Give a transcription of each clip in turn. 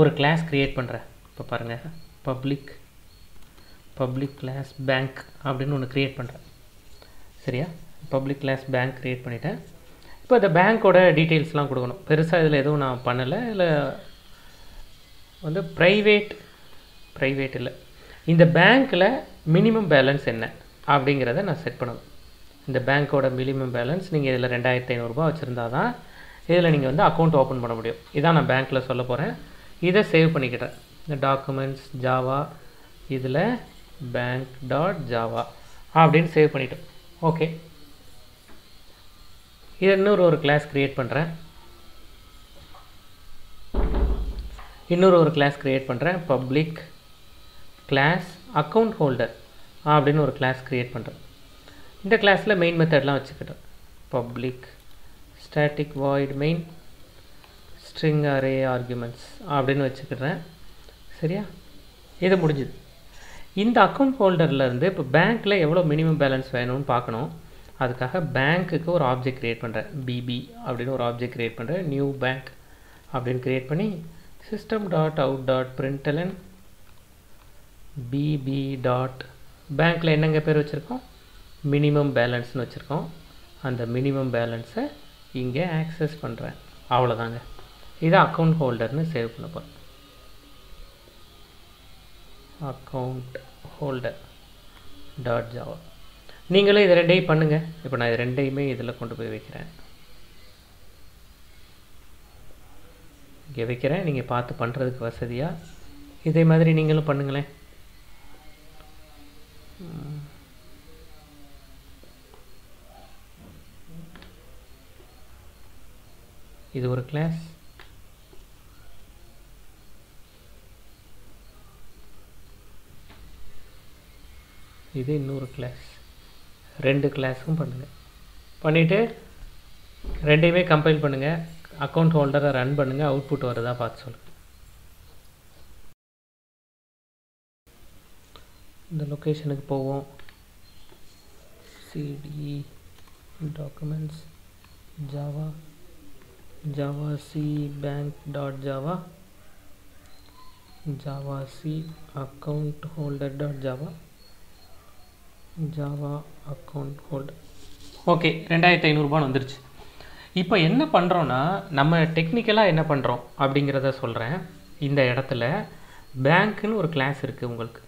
ஒரு class create பண்ணுறேன். இப்போ பாருங்கள், பப்ளிக் கிளாஸ் பேங்க் அப்படின்னு ஒன்று கிரியேட் பண்ணுறேன். சரியா, பப்ளிக் கிளாஸ் பேங்க் கிரியேட் பண்ணிட்டேன். இப்போ இந்த பேங்க்கோட டீட்டெயில்ஸ்லாம் கொடுக்கணும். பெருசாக இதில் எதுவும் நான் பண்ணலை. இல்லை வந்து ப்ரைவேட் இல்லை, இந்த பேங்க்கில் மினிமம் பேலன்ஸ் என்ன அப்படிங்கிறத நான் செட் பண்ணணும். இந்த பேங்க்கோட மினிமம் பேலன்ஸ் நீங்கள் இதில் 2500 ரூபாய் வச்சுருந்தா தான் இதில் நீங்கள் வந்து அக்கௌண்ட் ஓப்பன் பண்ண முடியும். இதான் நான் பேங்க்கில் சொல்ல போகிறேன். இதை சேவ் பண்ணிக்கிட்டேன். இந்த டாக்குமெண்ட்ஸ் ஜாவா, இதில் bank.java அப்படின்னு சேவ் பண்ணிட்டோம். ஓகே, இது இன்னொரு கிளாஸ் க்ரியேட் பண்ணுறேன். பப்ளிக் கிளாஸ் அக்கௌண்ட் ஹோல்டர் அப்படின்னு ஒரு கிளாஸ் க்ரியேட் பண்ணுறேன். இந்த கிளாஸில் மெயின் மெத்தட்லாம் வச்சுக்கிட்டோம். Public static void main string array arguments அப்படின்னு வச்சுக்கிட்டேன். சரியா, இது முடிஞ்சுது. இந்த அக்கௌண்ட் ஹோல்டர்லேருந்து இப்போ பேங்க்கில் எவ்வளோ மினிமம் பேலன்ஸ் வேணும்னு பார்க்கணும். அதுக்காக பேங்க்குக்கு ஒரு ஆப்ஜெக்ட் க்ரியேட் பண்ணுறேன். பிபி அப்படின்னு ஒரு ஆப்ஜெக்ட் க்ரியேட் பண்ணுறேன். நியூ பேங்க் அப்படின்னு க்ரியேட் பண்ணி system.out.println பிபி டாட் பேங்க்கில் என்னங்க பேர் வச்சுருக்கோம், மினிமம் பேலன்ஸ்னு வச்சுருக்கோம். அந்த மினிமம் பேலன்ஸை இங்கே ஆக்சஸ் பண்ணுறேன். அவ்வளோதாங்க, இதை அக்கௌண்ட் ஹோல்டர்னு சேவ் பண்ண போகிறேன். Account holder dot Java. நீங்களும் இது ரெண்டையும் பண்ணுங்கள். இப்போ நான் இது ரெண்டையுமே இதில் கொண்டு போய் வைக்கிறேன். இங்கே வைக்கிறேன், நீங்கள் பார்த்து பண்ணுறதுக்கு வசதியாக. இதே மாதிரி நீங்களும் பண்ணுங்களேன். இது ஒரு கிளாஸ். இது இன்னொரு கிளாஸ். ரெண்டு கிளாஸும் பண்ணுங்கள். பண்ணிவிட்டு ரெண்டையுமே கம்பைல் பண்ணுங்கள். அக்கௌண்ட் ஹோல்டரை ரன் பண்ணுங்கள். அவுட்புட் வருதா பார்த்து சொல்லுங்கள். இந்த லொக்கேஷனுக்கு போவோம். CD documents Java javac bank dot Java javac account holder dot Java Java account holder. Okay, 2500 ரூபான்னு வந்துருச்சு. இப்போ என்ன பண்ணுறோன்னா, நம்ம டெக்னிக்கலாக என்ன பண்ணுறோம் அப்படிங்கிறத சொல்கிறேன். இந்த இடத்துல பேங்க்குன்னு ஒரு கிளாஸ் இருக்குது உங்களுக்கு.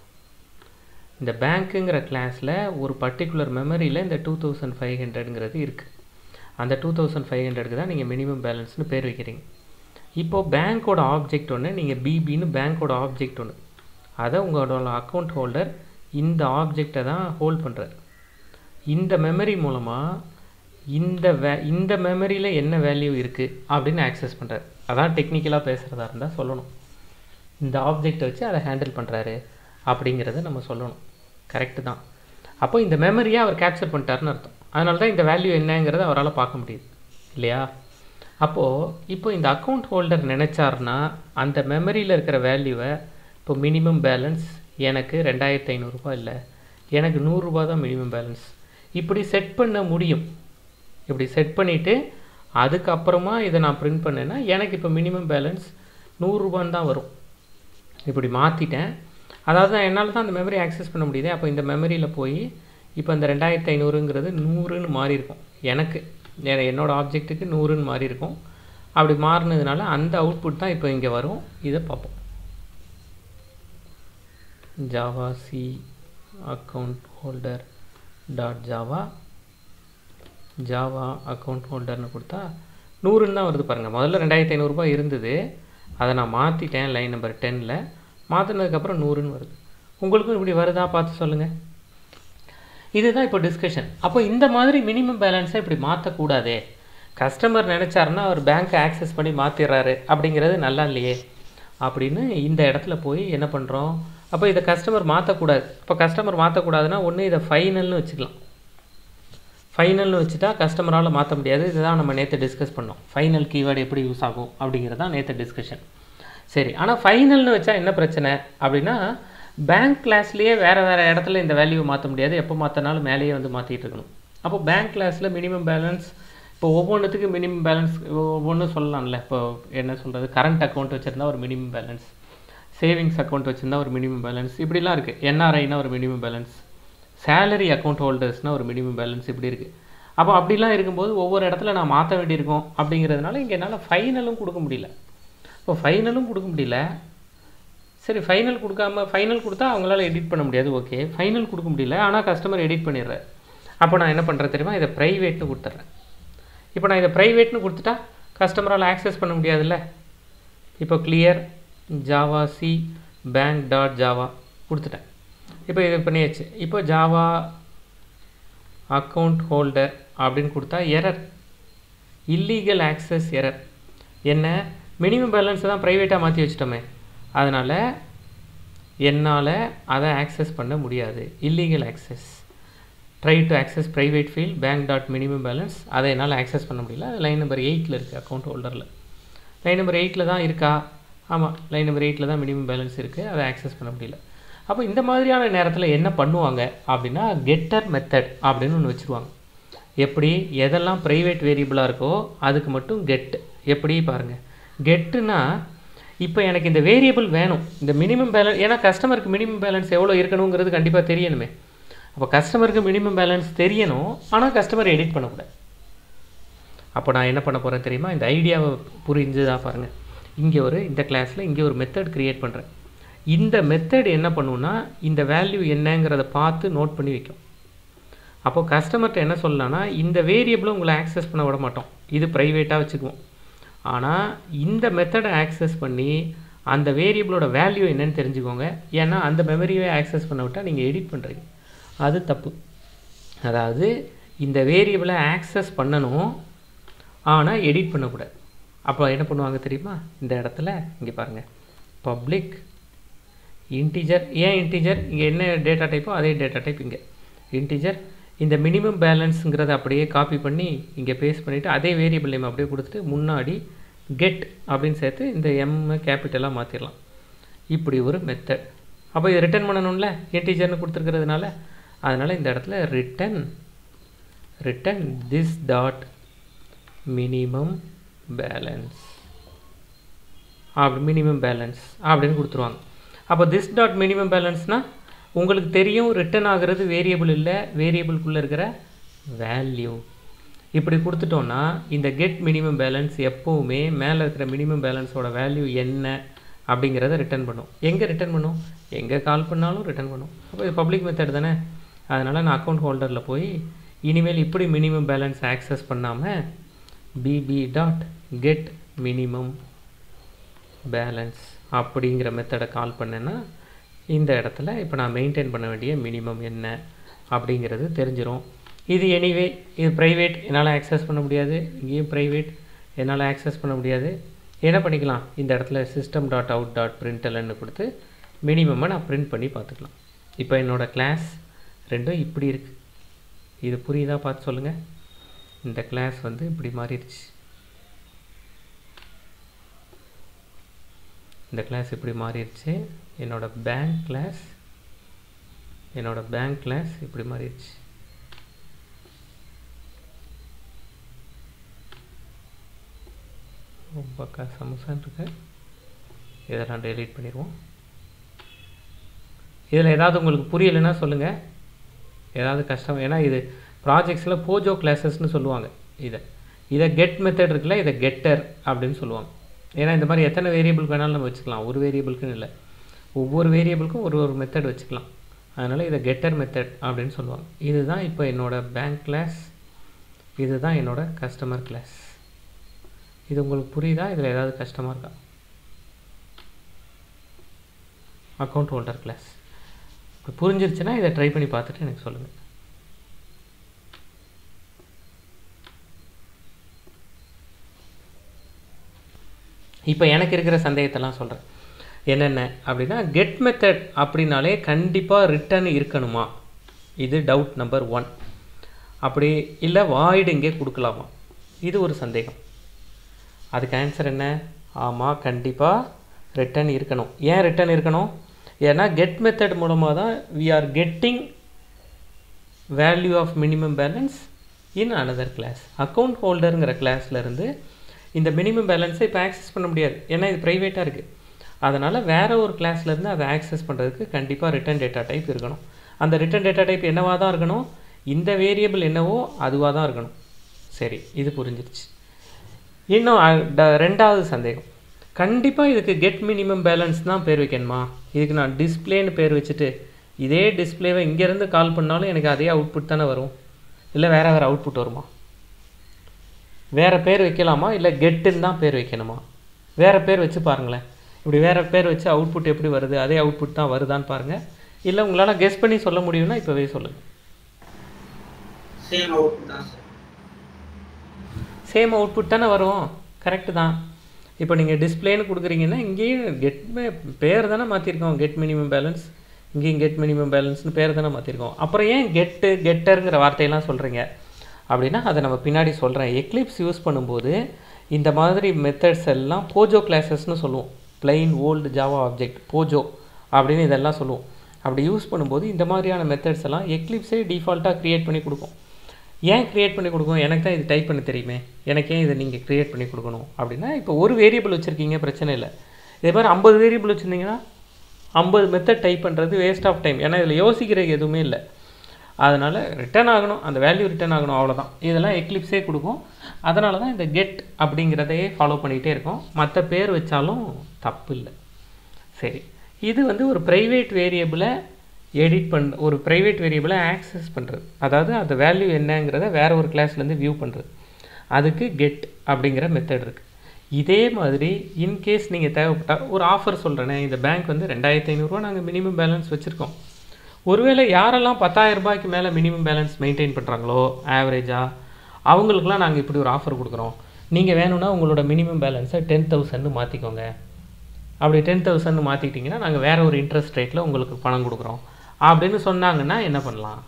இந்த பேங்க்குங்கிற கிளாஸில் ஒரு பர்டிகுலர் மெமரியில் இந்த 2500ங்கிறது இருக்குது. அந்த 2500க்கு தான் நீங்கள் மினிமம் பேலன்ஸ்னு பேர் வைக்கிறீங்க. இப்போது பேங்க்கோட ஆப்ஜெக்ட் ஒன்று, நீங்கள் பிபின்னு பேங்க்கோட ஆப்ஜெக்ட் ஒன்று, அதை உங்களோட அக்கௌண்ட் ஹோல்டர் இந்த ஆப்ஜெக்டை தான் ஹோல்ட் பண்ணுறாரு. இந்த மெமரி மூலமாக இந்த மெமரியில் என்ன வேல்யூ இருக்குது அப்படின்னு ஆக்சஸ் பண்ணுறாரு. அதான் டெக்னிக்கலாக பேசுகிறதா இருந்தால் சொல்லணும். இந்த ஆப்ஜெக்டை வச்சு அதை ஹேண்டில் பண்ணுறாரு அப்படிங்கிறத நம்ம சொல்லணும். கரெக்டு தான். அப்போ இந்த மெமரியை அவர் கேப்சர் பண்ணிட்டாருன்னு அர்த்தம். அதனால தான் இந்த வேல்யூ என்னங்கிறத அவரால் பார்க்க முடியுது இல்லையா. அப்போது இப்போ இந்த அக்கௌண்ட் ஹோல்டர் நினச்சாருன்னா அந்த மெமரியில் இருக்கிற வேல்யூவை, இப்போ மினிமம் பேலன்ஸ் எனக்கு 2500 ரூபா இல்லை, எனக்கு 100 ரூபா தான் மினிமம் பேலன்ஸ், இப்படி செட் பண்ண முடியும். இப்படி செட் பண்ணிவிட்டு அதுக்கப்புறமா இதை நான் பிரிண்ட் பண்ணேன்னா எனக்கு இப்போ மினிமம் பேலன்ஸ் 100 ரூபான்னு தான் வரும். இப்படி மாற்றிட்டேன். அதாவது என்னால் தான் அந்த மெமரி ஆக்சஸ் பண்ண முடியுது. அப்போ இந்த மெமரியில் போய் இப்போ அந்த 2500ங்கிறது 100ன்னு மாறி இருக்கும். எனக்கு என்னோடய ஆப்ஜெக்ட்டுக்கு 100ன்னு மாறி இருக்கும். அப்படி மாறினதுனால அந்த அவுட்புட் தான் இப்போ இங்கே வரும். இதை பார்ப்போம். Javac account holder dot Java Java account ஹோல்டர்னு கொடுத்தா 100ன்னு தான் வருது. பாருங்கள், முதல்ல 2500 ரூபாய் இருந்தது, அதை நான் மாற்றிட்டேன். லைன் நம்பர் 10ல் மாற்றினதுக்கப்புறம் 100ன்னு வருது. உங்களுக்கும் இப்படி வருதா பார்த்து சொல்லுங்கள். இதுதான் இப்போ டிஸ்கஷன். அப்போ இந்த மாதிரி மினிமம் பேலன்ஸை இப்படி மாற்றக்கூடாதே. கஸ்டமர் நினச்சாருன்னா அவர் பேங்க்கை ஆக்சஸ் பண்ணி மாற்றிடுறாரு அப்படிங்கிறது நல்லா இல்லையே அப்படின்னு இந்த இடத்துல போய் என்ன பண்ணுறோம். அப்போ இதை கஸ்டமர் மாற்றக்கூடாது. இப்போ கஸ்டமர் மாற்றக்கூடாதுன்னா ஒன்று இதை ஃபைனல்னு வச்சுக்கலாம். ஃபைனல்னு வச்சுட்டா கஸ்டமரால் மாற்ற முடியாது. இதுதான் நம்ம நேற்று டிஸ்கஸ் பண்ணோம். ஃபைனல் கீவேர்டு எப்படி யூஸ் ஆகும் அப்படிங்கிறதான் நேற்று டிஸ்கஷன். சரி, ஆனால் ஃபைனல்னு வச்சா என்ன பிரச்சனை அப்படின்னா, பேங்க் கிளாஸ்லேயே வேறு இடத்துல இந்த வேல்யூவை மாற்ற முடியாது. எப்போ மாற்றினாலும் மேலேயே வந்து மாற்றிட்டு இருக்கணும். அப்போ பேங்க் கிளாஸில் மினிமம் பேலன்ஸ், ஒவ்வொன்றுத்துக்கு மினிமம் பேலன்ஸ் ஒவ்வொன்று சொல்லலாம்ல. இப்போ என்ன சொல்கிறது, கரண்ட் அக்கௌண்ட் வச்சுருந்தா ஒரு மினிமம் பேலன்ஸ், சேவிங்ஸ் அக்கௌண்ட் வச்சுருந்தா ஒரு மினிமம் பேலன்ஸ், இப்படிலாம் இருக்குது. என்ஆர்ஐனால் ஒரு மினிமம் பேலன்ஸ், சேலரி அக்கௌண்ட் ஹோல்டர்ஸ்னால் ஒரு மினிமம் பேலன்ஸ், இப்படி இருக்குது. அப்போ அப்படிலாம் இருக்கும்போது ஒவ்வொரு இடத்துல நான் மாற்ற வேண்டியிருக்கோம். அப்படிங்கிறதுனால இங்கே என்னால் ஃபைனலும் கொடுக்க முடியல. இப்போ ஃபைனலும் கொடுக்க முடியல. சரி, ஃபைனல் கொடுக்காமல், ஃபைனல் கொடுத்தா அவங்களால எடிட் பண்ண முடியாது. ஓகே, ஃபைனல் கொடுக்க முடியல, ஆனால் கஸ்டமர் எடிட் பண்ணிடுறாரு. அப்போ நான் என்ன பண்ணுறேன் தெரியுமா, இதை ப்ரைவேட்னு கொடுத்துட்றேன். இப்போ நான் இதை ப்ரைவேட்னு கொடுத்துட்டா கஸ்டமரால் ஆக்சஸ் பண்ண முடியாதுல்ல. இப்போ clear javac bank dot Java கொடுத்துட்டேன். இப்போ இது பண்ணியாச்சு. இப்போ ஜாவா அக்கௌண்ட் ஹோல்டர் அப்படின்னு கொடுத்தா எரர், இல்லீகல் ஆக்சஸ் எரர். என்ன, மினிமம் பேலன்ஸை தான் ப்ரைவேட்டாக மாற்றி வச்சிட்டோமே, அதனால் என்னால் அதை ஆக்சஸ் பண்ண முடியாது. Illegal access, try to access private field bank dot minimum balance, அதை என்னால் ஆக்சஸ் பண்ண முடியல. லைன் நம்பர் 8ல் இருக்குது, அக்கௌண்ட் ஹோல்டரில் லைன் நம்பர் 8ல் தான் இருக்கா. ஆமாம், லைன் நம்பர் 8ல் தான் மினிமம் பேலன்ஸ் இருக்குது, அதை ஆக்சஸ் பண்ண முடியல. அப்போ இந்த மாதிரியான நேரத்தில் என்ன பண்ணுவாங்க அப்படின்னா, கெட்டர் மெத்தட் அப்படின்னு ஒன்று வச்சுருவாங்க. எப்படி, எதெல்லாம் ப்ரைவேட் வேரியபிளாக இருக்கோ அதுக்கு மட்டும் கெட். எப்படி பாருங்கள், கெட்டுனா இப்போ எனக்கு இந்த வேரியபிள் வேணும், இந்த மினிமம் பேலன்ஸ். ஏன்னா கஸ்டமருக்கு மினிமம் பேலன்ஸ் எவ்வளோ இருக்கணுங்கிறது கண்டிப்பாக தெரியணுமே. அப்போ கஸ்டமருக்கு மினிமம் பேலன்ஸ் தெரியணும், ஆனால் கஸ்டமர் எடிட் பண்ணக்கூடாது. அப்போ நான் என்ன பண்ண போகிறேன் தெரியுமா, இந்த ஐடியாவை புரிஞ்சுதான் பாருங்கள். இங்கே ஒரு, இந்த கிளாஸில் இங்கே ஒரு மெத்தட் க்ரியேட் பண்ணுறேன். இந்த மெத்தட் என்ன பண்ணுன்னா, இந்த வேல்யூ என்னங்கிறத பார்த்து நோட் பண்ணி வைக்கும். அப்போது கஸ்டமர்கிட்ட என்ன சொல்லலாம்னா, இந்த வேரியபிளும் உங்களை ஆக்சஸ் பண்ண விட மாட்டோம், இது ப்ரைவேட்டாக வச்சுக்குவோம். ஆனால் இந்த மெத்தடை ஆக்சஸ் பண்ணி அந்த வேரியபிளோட வேல்யூ என்னன்னு தெரிஞ்சுக்கோங்க. ஏன்னா அந்த மெமரியை ஆக்சஸ் பண்ண விட்டால் நீங்கள் எடிட் பண்ணுறீங்க, அது தப்பு. அதாவது இந்த வேரியபிளை ஆக்சஸ் பண்ணணும், ஆனால் எடிட் பண்ணக்கூடாது. அப்போ என்ன பண்ணுவாங்க தெரியுமா, இந்த இடத்துல இங்கே பாருங்கள், பப்ளிக் இன்டிஜர். ஏன் இன்டிஜர், இங்கே என்ன டேட்டா டைப்போ அதே டேட்டா டைப் இங்கே இன்டிஜர். இந்த மினிமம் பேலன்ஸுங்கிறத அப்படியே காப்பி பண்ணி இங்கே பேஸ்ட் பண்ணிவிட்டு அதே வேரியபிள் நேம் அப்படியே கொடுத்துட்டு முன்னாடி கெட் அப்படின்னு சேர்த்து இந்த எம் கேபிட்டலாக மாற்றிடலாம். இப்படி ஒரு மெத்தட். அப்போ இது ரிட்டர்ன் பண்ணணும்ல, இன்டிஜர்னு கொடுத்துருக்கிறதுனால. அதனால் இந்த இடத்துல return this dot minimum balance அப்படி அப்படின்னு கொடுத்துருவாங்க. அப்போ திஸ் டாட் மினிமம் பேலன்ஸ்னால் உங்களுக்கு தெரியும், ரிட்டர்ன் ஆகிறது வேரியபிள் இல்லை, வேரியபிள்குள்ளே இருக்கிற வேல்யூ. இப்படி கொடுத்துட்டோன்னா இந்த கெட் மினிமம் பேலன்ஸ் எப்போவுமே மேலே இருக்கிற மினிமம் பேலன்ஸோட வேல்யூ என்ன அப்படிங்கிறத ரிட்டர்ன் பண்ணும். எங்கே ரிட்டர்ன் பண்ணும், எங்கே கால் பண்ணாலும் ரிட்டர்ன் பண்ணும். அப்போ இது பப்ளிக் மெத்தட் தானே. அதனால் நான் அக்கௌண்ட் ஹோல்டரில் போய் இனிமேல் இப்படி மினிமம் பேலன்ஸ் ஆக்சஸ் பண்ணாமல் PP dot get minimum balance அப்படிங்கிற மெத்தடை கால் பண்ணேன்னா இந்த இடத்துல இப்போ நான் மெயின்டைன் பண்ண வேண்டிய மினிமம் என்ன அப்படிங்கிறது தெரிஞ்சிடும். இது எனிவே, இது ப்ரைவேட், என்னால் ஆக்சஸ் பண்ண முடியாது. இங்கேயும் ப்ரைவேட், என்னால் ஆக்சஸ் பண்ண முடியாது. என்ன பண்ணிக்கலாம், இந்த இடத்துல சிஸ்டம் டாட் அவுட் டாட் பிரிண்டல்னு கொடுத்து மினிமம்மை நான் பிரிண்ட் பண்ணி பார்த்துக்கலாம். இப்போ என்னோடய கிளாஸ் ரெண்டும் இப்படி இருக்குது. இது புரியுதா பார்த்து சொல்லுங்கள். இந்த கிளாஸ் வந்து இப்படி மாறிடுச்சு, இந்த கிளாஸ் இப்படி மாறிடுச்சு. என்னோடய பேங்க் கிளாஸ் இப்படி மாறிடுச்சு. ரொம்ப சமசான் இருக்கு, இதெல்லாம் டெலீட் பண்ணிடுவோம். இதில் ஏதாவது உங்களுக்கு புரியலைன்னா சொல்லுங்கள், ஏதாவது கஷ்டம். ஏன்னா இது ப்ராஜெக்ட்ஸில் போஜோ கிளாஸஸ்ன்னு சொல்லுவாங்க. இதை கெட் மெத்தட் இருக்குல்ல, இதை கெட்டர் அப்படின்னு சொல்லுவாங்க. ஏன்னா இந்த மாதிரி எத்தனை வேரியபிளுக்கு வேணாலும் நம்ம வச்சுக்கலாம், ஒரு வேரியபிளுக்குன்னு இல்லை, ஒவ்வொரு வேரியபிளுக்கும் ஒரு ஒரு மெத்தட் வச்சுக்கலாம். அதனால் இதை கெட்டர் மெத்தட் அப்படின்னு சொல்லுவாங்க. இதுதான் இப்போ என்னோடய பேங்க் கிளாஸ், இதுதான் என்னோடய கஸ்டமர் கிளாஸ். இது உங்களுக்கு புரியுதா, இதில் ஏதாவது கஷ்டமாக இருக்கா? அக்கௌண்ட் ஹோல்டர் கிளாஸ் இப்போ புரிஞ்சிருச்சுன்னா இதை ட்ரை பண்ணி பார்த்துட்டு எனக்கு சொல்லுங்கள். இப்போ எனக்கு இருக்கிற சந்தேகத்தெல்லாம் சொல்கிறேன். என்னென்ன அப்படின்னா, கெட் மெத்தட் அப்படின்னாலே கண்டிப்பாக ரிட்டர்ன் இருக்கணுமா, இது டவுட் நம்பர் 1. அப்படி இல்லை வாய்டு இங்கே கொடுக்கலாமா, இது ஒரு சந்தேகம். அதுக்கு ஆன்சர் என்ன, ஆமாம் கண்டிப்பாக ரிட்டர்ன் இருக்கணும். ஏன் ரிட்டர்ன் இருக்கணும், ஏன்னா கெட் மெத்தட் மூலமாக தான் we are getting value of minimum balance in another class. Account holder class இந்த minimum balance இப்ப access பண்ண முடியாது ஏன்னா இது பிரைவேட்டா இருக்கு அதனால வேற ஒரு கிளாஸ்ல இருந்து அதை access பண்றதுக்கு கண்டிப்பா return data type இருக்கணும் அந்த return data type என்னவா தான் இருக்கணும் இந்த variable என்னவோ அதுவா தான் இருக்கணும் சரி இது புரிஞ்சிருச்சு இன்னும் இரண்டாவது சந்தேகம் கண்டிப்பா இதுக்கு get minimum balance தான் பேர் வைக்கணுமா இதுக்கு நான் display னு பேர் வச்சிட்டு இதே display-வை இங்க இருந்து கால் பண்ணாலும் எனக்கு அதே output தான வரும் இல்ல வேற output வருமா வேற பேர் வைக்கலாமா இல்ல get ன்னு தான் பேர் வைக்கணுமா வேற பேர் வச்சு பாருங்க இப்படி வேற பேர் வச்சு அவுட்புட் எப்படி வருது அதே அவுட்புட் தான் வருதான்னு பாருங்க இல்ல உங்களால கெஸ் பண்ணி சொல்ல முடியும்னா இப்பவே சொல்லுங்க சேம் அவுட்புட் தான் சேம் அவுட்புட் தான வரும் கரெக்ட் தான் இப்போ நீங்க டிஸ்ப்ளே ன்னு குடுக்குறீங்கன்னா இங்கேயும் get பேர் தான மாத்தி இருக்கோம் get minimum balance இங்கேயும் get minimum balance ன்னு பேர் தான மாத்தி இருக்கோம் அப்புறம் ஏன் get getterங்கற வார்த்தை எல்லாம் சொல்றீங்க அப்படினா அத நம்ம பின்னாடி சொல்றேன் எக்லிப்ஸ் யூஸ் பண்ணும்போது இந்த மாதிரி மெத்தட்ஸ் எல்லாம் போஜோ கிளாसेस னு சொல்லுவோம் plain old java object போஜோ அப்படினு இதெல்லாம் சொல்லுவோம் அப்படி யூஸ் பண்ணும்போது இந்த மாதிரியான மெத்தட்ஸ் எல்லாம் எக்லிப்ஸே டிஃபால்ட்டா கிரியேட் பண்ணி கொடுக்கும் ஏன் கிரியேட் பண்ணி கொடுக்கும் எனக்கு தான் இது டைப் பண்ண தெரியுமே எனக்கு ஏன் இத நீங்க கிரியேட் பண்ணி கொடுக்கணும் அப்படினா இப்போ ஒரு வேரியபிள் வச்சிருக்கீங்க பிரச்சனை இல்ல இதே மாதிரி 50 வேரியபிள் வச்சிருந்தீங்கனா 50 மெத்தட் டைப் பண்றது வேஸ்ட் ஆஃப் டைம் ஏனா இதுல யோசிக்கிறது எதுமே இல்ல அதனால ரிட்டர்ன் ஆகணும் அந்த வேல்யூ ரிட்டர்ன் ஆகணும் அவ்வளவுதான் இதெல்லாம் எக்லிப்ஸே கொடுக்கும் அதனால தான் இந்த get அப்படிங்கறதை ஃபாலோ பண்ணிட்டே இருக்கோம் மற்ற பேர் வச்சாலும் தப்பு இல்ல சரி இது ஒரு பிரைவேட் வேரியபிளை எடிட் பண்ண ஒரு பிரைவேட் வேரியபிளை access பண்றது அதாவது அந்த வேல்யூ என்னங்கறதை வேற ஒரு கிளாஸ்ல இருந்து view பண்றது அதுக்கு get அப்படிங்கற மெத்தட் இருக்கு இதே மாதிரி இன் கேஸ் நீங்க தேவைப்பட்டா ஒரு ஆஃபர் சொல்றேனே இந்த பேங்க் 2500 ரூபாய் நாங்க மினிமம் பேலன்ஸ் வச்சிருக்கோம் ஒருவேளை யாரெல்லாம் 10000 ரூபாய்க்கு மேல மினிமம் பேலன்ஸ் மெயின்டெய்ன் பண்றாங்களோ அவரேஜா அவங்களுக்குலாம் நாங்க இப்படி ஒரு ஆஃபர் கொடுக்கிறோம் நீங்க வேணும்னா உங்களோட மினிமம் பேலன்ஸை 10000 ன்னு மாத்திக்கோங்க அப்படி 10000 ன்னு மாத்திட்டீங்கன்னா நாங்க வேற ஒரு இன்ட்ரஸ்ட் ரேட்ல உங்களுக்கு பணம் கொடுக்கிறோம் அப்படினு சொன்னாங்கன்னா என்ன பண்ணலாம்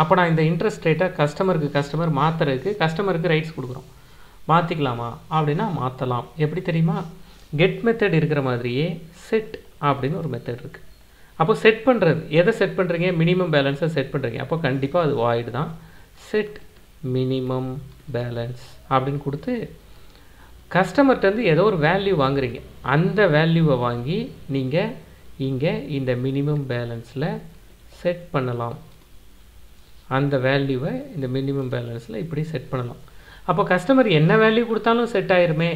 அப்ப நான் இந்த இன்ட்ரஸ்ட் ரேட்டை கஸ்டமர் மாத்துறதுக்கு கஸ்டமருக்கு ரைட்ஸ் கொடுக்கிறோம் மாத்திக்கலாமா அப்படினா மாத்தலாம் எப்படி தெரியுமா get method இருக்கிற மாதிரியே set அப்படினு ஒரு மெத்தட் இருக்கு அப்போ செட் பண்றது எதை செட் பண்றீங்க மினிமம் பேலன்ஸை செட் பண்றீங்க அப்ப கண்டிப்பா அது void தான் set minimum balance அப்படினு கொடுத்து கஸ்டமர் கிட்ட இருந்து ஏதோ ஒரு வேல்யூ வாங்குறீங்க அந்த வேல்யூவை வாங்கி நீங்க இங்க இந்த மினிமம் பேலன்ஸ்ல செட் பண்ணலாம் அந்த வேல்யூவை இந்த மினிமம் பேலன்ஸ்ல இப்படி செட் பண்ணலாம் அப்ப கஸ்டமர் என்ன வேல்யூ கொடுத்தாலும் செட் ஆயிருமே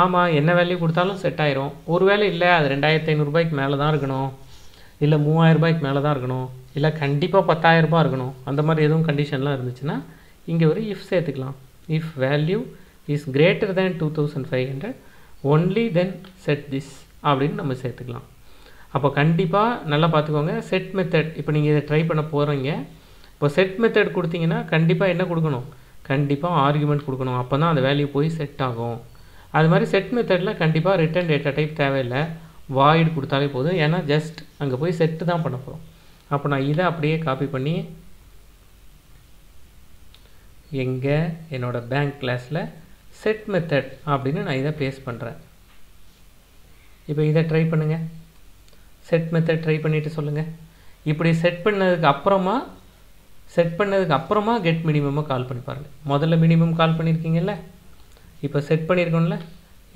ஆமா என்ன வேல்யூ கொடுத்தாலும் செட் ஆயிரும் ஒருவேளை இல்ல அது 2500 ரூபாய்க்கு மேல தான் இருக்கணும் இல்ல 3000 ரூபாய்க்கு மேல தான் இருக்கணும் இல்ல கண்டிப்பா 10000 ரூபாய் இருக்கணும் அந்த மாதிரி ஏதோ கண்டிஷன்லாம் இருந்துச்சுனா இங்க ஒரு if சேர்த்துக்கலாம் if value is greater than 2500 only then set this அப்படினு நம்ம சேர்த்துக்கலாம் அப்ப கண்டிப்பா நல்லா பாத்துக்கோங்க செட் மெத்தட் இப்போ நீங்க இத ட்ரை பண்ண போறீங்க இப்போ செட் மெத்தட் கொடுத்தீங்கனா கண்டிப்பா என்ன கொடுக்கணும் கண்டிப்பா ஆர்குமென்ட் கொடுக்கணும் அப்பதான் அந்த வேல்யூ போய் செட் ஆகும் அது மாதிரி செட் மெத்தட்ல கண்டிப்பா ரிட்டர்ன் டேட்டா டைப் தேவையில்லை void கொடுத்தாலே போதும் ஏனா ஜஸ்ட் அங்க போய் செட் தான் பண்ணப் போறோம் அப்ப நான் இத அப்படியே காப்பி பண்ணி எங்க என்னோட bank classல set method அப்படினு நான் இத பேஸ்ட் பண்றேன் இப்போ இத ட்ரை பண்ணுங்க set method ட்ரை பண்ணிட்டு சொல்லுங்க இப்படி செட் பண்ணதுக்கு அப்புறமா get minimum-ஐ கால் பண்ணி பாருங்க முதல்ல minimum கால் பண்ணிருக்கீங்கல இப்போ செட் பண்ணிருக்கோம்ல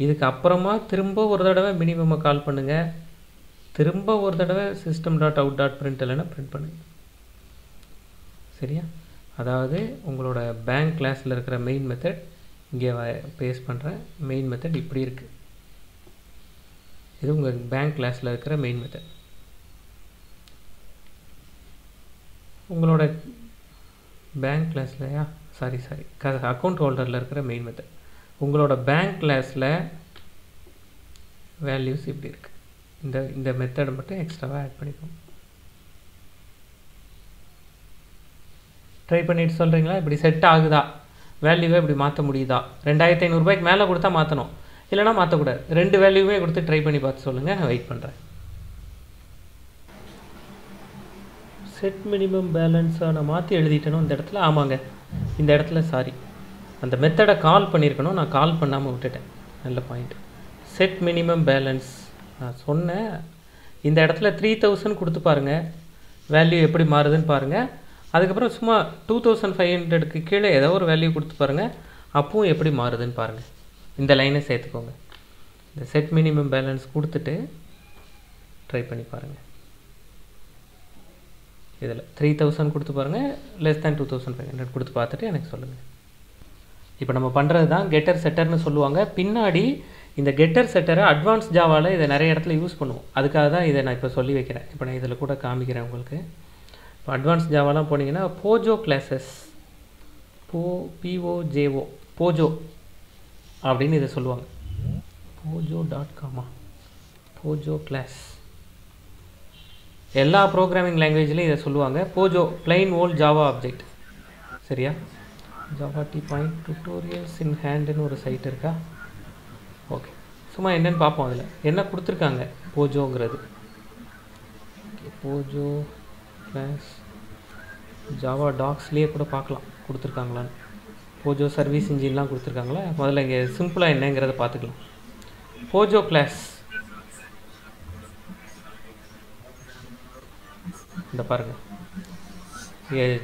இதுக்கு அப்புறமா திரும்ப ஒரு தடவை மினிமமை கால் பண்ணுங்க திரும்ப ஒரு தடவை system.out.println ன print பண்ணுங்க சரியா அதாவது உங்களோட bank classல இருக்கிற main method இங்க பேஸ்ட் பண்றேன் main method இப்படி இருக்கு இது உங்க bank classல இருக்கிற main method உங்களோட bank classலயா sorry account holderல இருக்கிற main method உங்களோட bank classல values இப்படி இருக்கு இந்த method மட்டும் எக்ஸ்ட்ராவா ஆட் பண்ணிக்கோங்க ட்ரை பண்ணிட்டு சொல்றீங்களா இப்படி செட் ஆகுதா வேல்யூவை இப்படி மாத்த முடியுதா 2500 ரூபாய்க்கு மேல கொடுத்தா மாத்தணும் இல்லனா மாத்த கூடாது ரெண்டு வேல்யூவே கொடுத்து ட்ரை பண்ணி பார்த்து சொல்லுங்க நான் வெயிட் பண்றேன் செட் மினிமம் பேலன்ஸ் நான் மாத்தி எழுதிட்டேனோ இந்த இடத்துல ஆமாங்க இந்த இடத்துல சாரி அந்த மெத்தட கால் பண்ணிருக்கணும் நான் கால் பண்ணாம விட்டுட்டேன் நல்ல பாயிண்ட் செட் மினிமம் பேலன்ஸ் நான் சொன்ன இந்த இடத்துல 3000 கொடுத்து பாருங்க வேல்யூ எப்படி மாறுதுன்னு பாருங்க அதுக்கப்புறம் சும்மா 2500 க்கு கீழே ஏதோ ஒரு வேல்யூ கொடுத்து பாருங்க அப்பவும் எப்படி மாறுதுன்னு பாருங்க இந்த லைனை சேர்த்துக்கோங்க இந்த செட் மினிமம் பேலன்ஸ் கொடுத்துட்டு ட்ரை பண்ணி பாருங்க இதெல்லாம் 3000 கொடுத்து பாருங்க less than 2500 கொடுத்து பார்த்துட்டு எனக்கு சொல்லுங்க இப்போ நம்ம பண்றது தான் கெட்டர் செட்டர்னு சொல்லுவாங்க பின்னாடி இந்த கெட்டர் செட்டரை அட்வான்ஸ் ஜாவால இத நிறைய இடத்துல யூஸ் பண்ணுவோம் அதுக்காக தான் இத நான் இப்ப சொல்லி வைக்கிறேன் இப்போ நான் இதல கூட காமிக்கிறேன் உங்களுக்கு இப்போ அட்வான்ஸ் ஜாவாலாம் போனீங்கன்னா போஜோ கிளாसेस POJO போஜோ அப்படினு இத சொல்லுவாங்க pojo.com போஜோ கிளாஸ் எல்லா ப்ரோகிராமிங் லாங்குவேஜ்லயும் இத சொல்லுவாங்க போஜோ plain old java object சரியா java t-point tutorials in hand ன்னு ஒரு சைட் இருக்கா ओके சும்மா என்னன்னு பாப்போம் அதுல என்ன கொடுத்திருக்காங்க போஜோங்கிறது போஜோ கிளாஸ் java docs லியே கூட பார்க்கலாம் கொடுத்திருக்காங்களா போஜோ சர்வீஸ் இன்ஜின்லாம் கொடுத்திருக்காங்களா முதல்ல இங்க சிம்பிளா என்னங்கறத பாத்துக்கலாம் போஜோ கிளாஸ் இந்த பாருங்க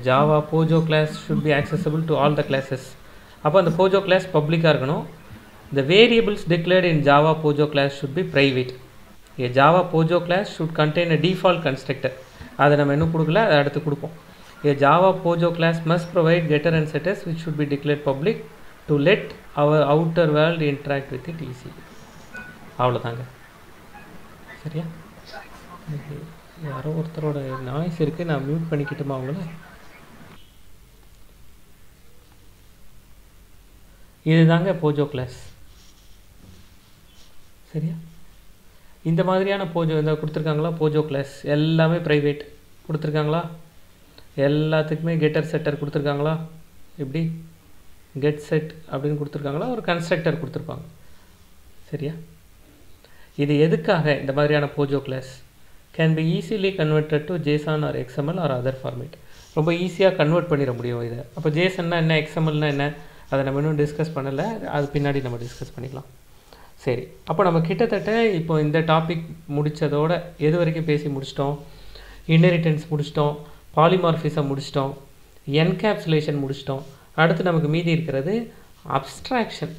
java pojo class should be accessible to all the classes அப்ப அந்த pojo class பப்ளிக்கா இருக்கணும் the variables declared in java pojo class should be private a java pojo class should contain a default constructor அத நாம என்ன கொடுக்கல அத அடுத்து கொடுப்போம் a java pojo class must provide getter and setters which should be declared public to let our outer world interact with it easily அவ்வளவுதாங்க சரியா யாரோ ஒருத்தரோட நாய்ஸ் இருக்கு நான் மியூட் பண்ணிக்கிட்டமா அவங்கள இதுதாங்க போஜோ கிளாஸ் சரியா இந்த மாதிரியான போஜோ இந்த கொடுத்திருக்காங்களா போஜோ கிளாஸ் எல்லாமே பிரைவேட் கொடுத்திருக்காங்களா எல்லாத்துக்குமே கெட்டர் செட்டர் கொடுத்திருக்காங்களா எப்படி கெட் செட் அப்படினு கொடுத்திருக்காங்களா ஒரு கன்ஸ்ட்ரக்டர் கொடுத்திருப்பாங்க சரியா இது எதுக்காக இந்த மாதிரியான POJO class can be easily converted to json or xml or other format ரொம்ப ஈஸியா கன்வர்ட் பண்ணிர முடியும் இத அப்ப json னா என்ன xml னா என்ன அத நாம இன்னும் டிஸ்கஸ் பண்ணல அது பின்னாடி நம்ம டிஸ்கஸ் பண்ணிக்கலாம் சரி அப்ப நம்ம கிட்டத்தட்ட இப்போ இந்த டாபிக் முடிச்சதோட எது வரைக்கும் பேசி முடிச்சிட்டோம் inheritance முடிச்சிட்டோம் polymorphism முடிச்சிட்டோம் encapsulation முடிச்சிட்டோம் அடுத்து நமக்கு மீதி இருக்குது abstraction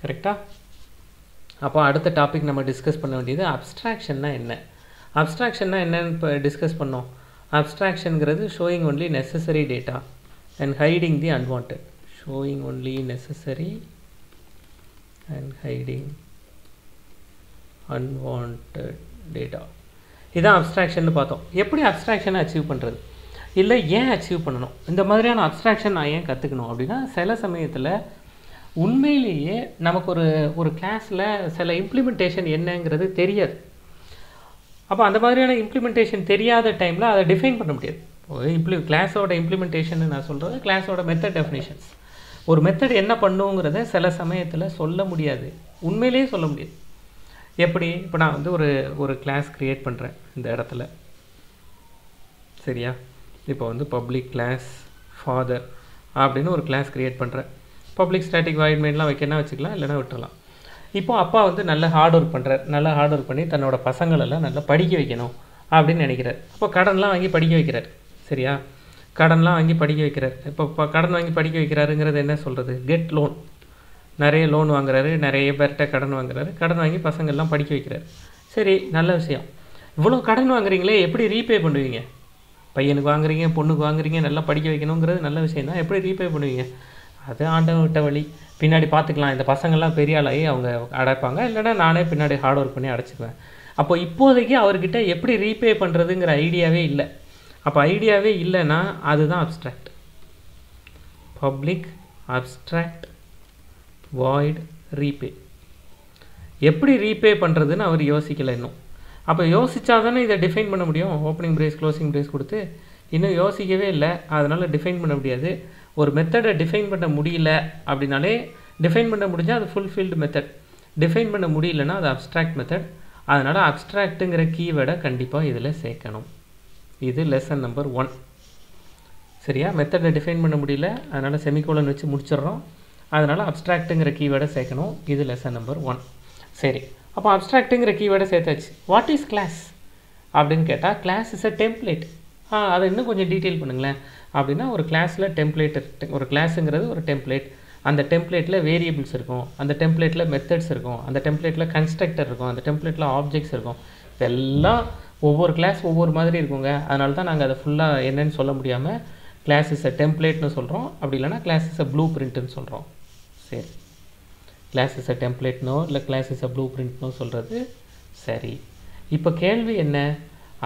கரெக்ட்டா அப்ப அடுத்த டாபிக் நம்ம டிஸ்கஸ் பண்ண வேண்டியது abstraction னா என்ன abstraction na enna discuss pannom abstraction gradhu showing only necessary data and hiding the unwanted showing only necessary and hiding unwanted data idha abstraction nu paathom eppadi abstraction achieve pandrathu illa yen achieve pananum indha madriyana abstraction na yen kathukanum appadina sela samayathila unmaiyiye namakku oru class la sela implementation enna engradhu theriyadhu அப்ப அந்த மாதிரியான implementation தெரியாத டைம்ல அத define பண்ண முடியாது கிளாஸோட implementation நான் சொல்றது கிளாஸோட மெத்தட் டெஃபினிஷன்ஸ் ஒரு மெத்தட் என்ன பண்ணும்ங்கறதை சில சமயத்துல சொல்ல முடியாது உண்மையிலேயே சொல்ல முடியாது எப்படி இப்ப நான் வந்து ஒரு கிளாஸ் கிரியேட் பண்றேன் இந்த இடத்துல சரியா இப்போ வந்து பப்ளிக் கிளாஸ் ஃாதர் அப்படினு ஒரு கிளாஸ் கிரியேட் பண்றேன் பப்ளிக் ஸ்டாட்டிக் void mainலாம் வைக்கனா வச்சுக்கலாம் இல்லனா விட்டுறலாம் இப்போ அப்பா வந்து நல்ல ஹார்ட் வர்க் பண்றார் நல்ல ஹார்ட் வர்க் பண்ணி தன்னோட பசங்கள எல்லாம் நல்லா படிக்க வைக்கணும் அப்படி நினைக்கிறார் அப்ப கடன்லாம் வாங்கி படிக்க வைக்கிறார் சரியா கடன்லாம் வாங்கி படிக்க வைக்கிறார் இப்ப கடன் வாங்கி படிக்க வைக்கிறாருங்கிறது என்ன சொல்றது கெட் லோன் நிறைய லோன் வாங்குறாரு நிறைய பேர்ட்ட கடன் வாங்குறாரு கடன் வாங்கி பசங்க எல்லாம் படிக்க வைக்கிறார் சரி நல்ல விஷயம் இவ்ளோ கடன் வாங்குறீங்களே எப்படி ரீபே பண்ணுவீங்க பையனுக்கு வாங்குறீங்க பொண்ணுக்கு வாங்குறீங்க நல்லா படிக்க வைக்கணும்ங்கிறது நல்ல விஷயம் தான் எப்படி ரீபே பண்ணுவீங்க அது ஆண்டவன் விட்ட வழி பின்னாடி பாத்துக்கலாம் இந்த பசங்க எல்லாம் பெரிய ஆளாயி அவங்க அடைப்பாங்க இல்லனா நானே பின்னாடி ஹார்ட் வர்க் பண்ணி அடைச்சிடுவேன் அப்ப இப்போதைக்கு அவர்கிட்ட எப்படி ரீபே பண்றதுங்கற ஐடியாவே இல்ல அப்ப ஐடியாவே இல்லனா அதுதான் abstract public abstract void repay எப்படி ரீபே பண்றதுன்னு அவர் யோசிக்கல இன்னும் அப்ப யோசிச்சாதானே இத டிஃபைன் பண்ண முடியும் ஓபனிங் பிரேஸ் க்ளோசிங் பிரேஸ் கொடுத்து இன்னும் யோசிக்கவே இல்ல அதனால டிஃபைன் பண்ண முடியாது ஒரு மெத்தட டிஃபைன் பண்ண முடியல அப்படினாலே டிஃபைன் பண்ண முடிஞ்சா அது ஃபுல் ஃபீல்ட் மெத்தட் டிஃபைன் பண்ண முடியலனா அது அப்ஸ்ட்ராக்ட் மெத்தட் அதனால அப்ஸ்ட்ராக்ட்ங்கற கீவேர்ட கண்டிப்பா இதல சேர்க்கணும் இது லெசன் நம்பர் 1 சரியா மெத்தட டிஃபைன் பண்ண முடியல அதனால செமிகோலன் வச்சு முடிச்சிரோம் அதனால அப்ஸ்ட்ராக்ட்ங்கற கீவேர்ட சேர்க்கணும் இது லெசன் நம்பர் 1 சரி அப்ப அப்ஸ்ட்ராக்ட்ங்கற கீவேர்ட சேர்த்தாச்சு வாட் இஸ் கிளாஸ் அப்படிን கேட்டா கிளாஸ் இஸ் a template அதை இன்னும் கொஞ்சம் டீடைல் பண்ணுங்களேன் அப்படின்னா ஒரு கிளாஸ்ல டெம்ப்ளேட் ஒரு கிளாஸ்ங்கிறது ஒரு டெம்ப்ளேட் அந்த டெம்ப்ளேட்ல வேரியபிள்ஸ் இருக்கும் அந்த டெம்ப்ளேட்ல மெத்தட்ஸ் இருக்கும் அந்த டெம்ப்ளேட்ல கன்ஸ்ட்ரக்டர் இருக்கும் அந்த டெம்ப்ளேட்ல ஆப்ஜெக்ட்ஸ் இருக்கும் இதெல்லாம் ஒவ்வொரு கிளாஸ் ஒவ்வொரு மாதிரி இருக்குங்க அதனால தான் நாங்க அதை ஃபுல்லா என்னன்னு சொல்ல முடியாம கிளாஸ் இஸ் a template னு சொல்றோம் அப்படி இல்லனா கிளாஸ் இஸ் a blueprint னு சொல்றோம் சரி class is a template no இல்ல class is a blueprint no சொல்றது சரி இப்போ கேள்வி என்ன